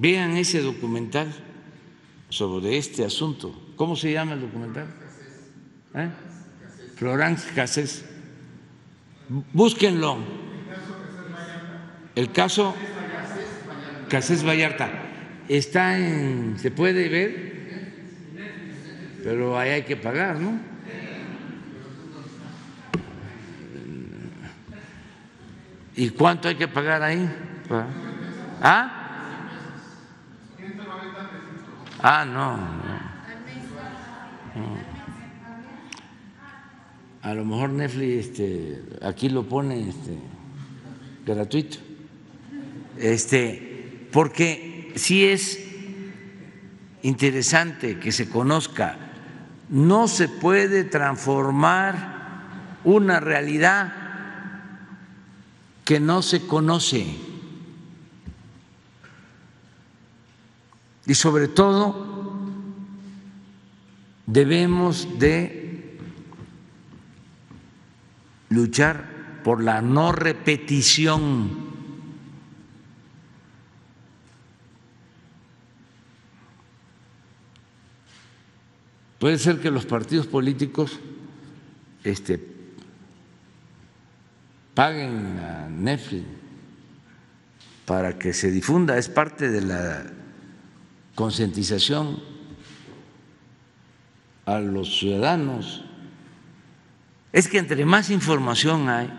Vean ese documental sobre este asunto. ¿Cómo se llama el documental? Florence Cassez. Búsquenlo. El caso Cassez Vallarta. Está en, se puede ver, pero ahí hay que pagar, ¿no? ¿Y cuánto hay que pagar ahí? ¿Ah? Ah, no, A lo mejor Netflix aquí lo pone gratuito. Porque sí es interesante que se conozca. No se puede transformar una realidad que no se conoce. Y sobre todo debemos de luchar por la no repetición. Puede ser que los partidos políticos paguen a Netflix para que se difunda, es parte de la concientización a los ciudadanos. Es que entre más información hay,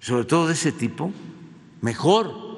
sobre todo de ese tipo, mejor.